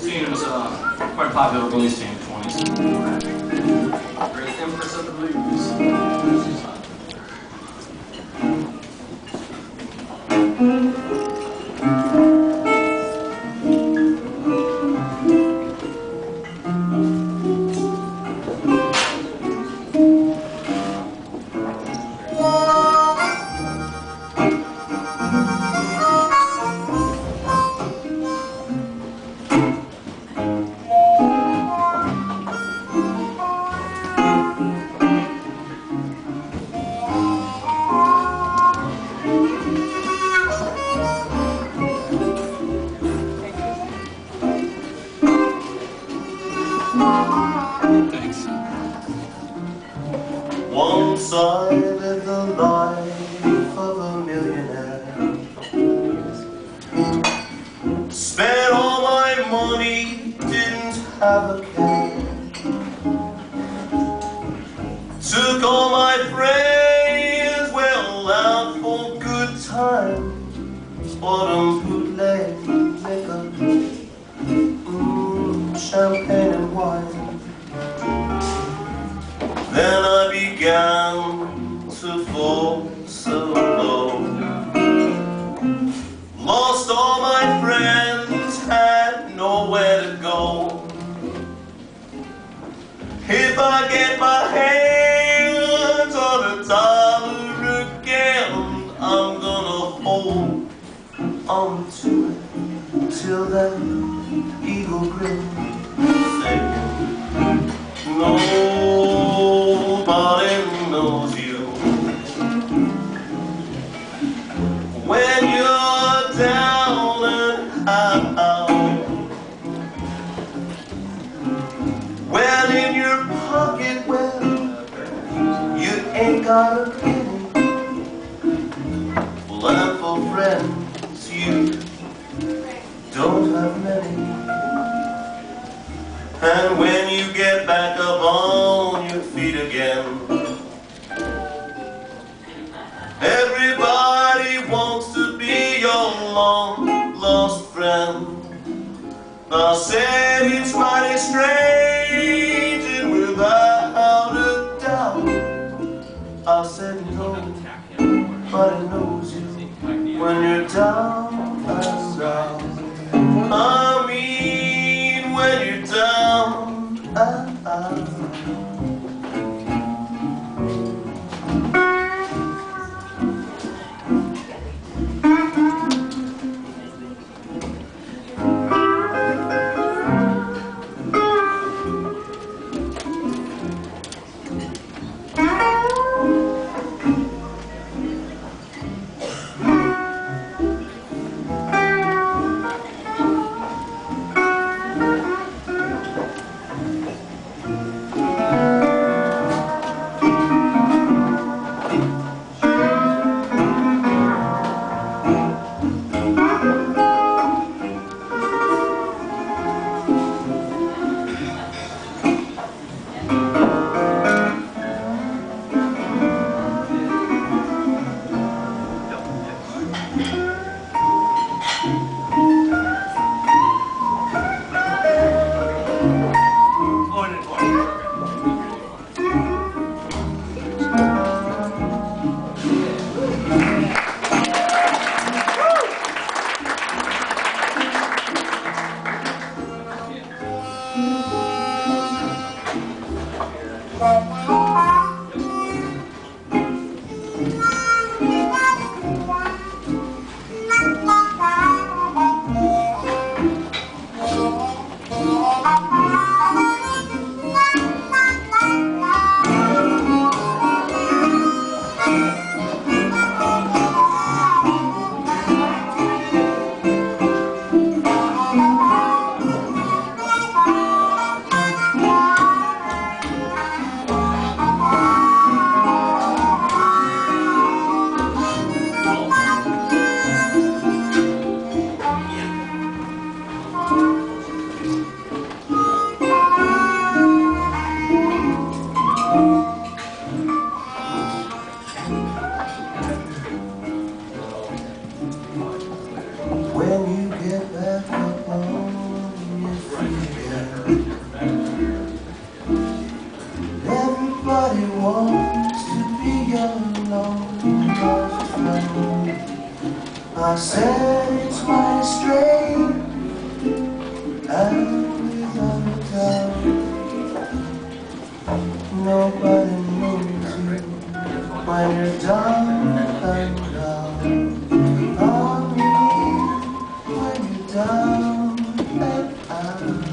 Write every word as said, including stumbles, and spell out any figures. seen was uh, quite a popular release in the twenties. Great Empress of the Blues. Once I lived the life of a millionaire. Spent all my money, didn't have a care. Took all my friends, well out for good times. Bought 'em bootleg liquor, mm, champagne and wine. Then I began to fall so low. Lost all my friends, had nowhere to go. If I get my hands on a dollar again, I'm gonna hold on to it till that eagle grin says no. Nobody knows you when you're down and out, well in your pocket, well you ain't got a penny. Well, for friends you don't have many, and when you get back up on your feet again, everybody wants to be your long lost friend. I said it's mighty strange, and without a doubt, I said nobody knows you when you're down and out. I mean, when you're down and out. I said it's my strain, and without a doubt, nobody knows you when you're down and down on me, when you're down and out.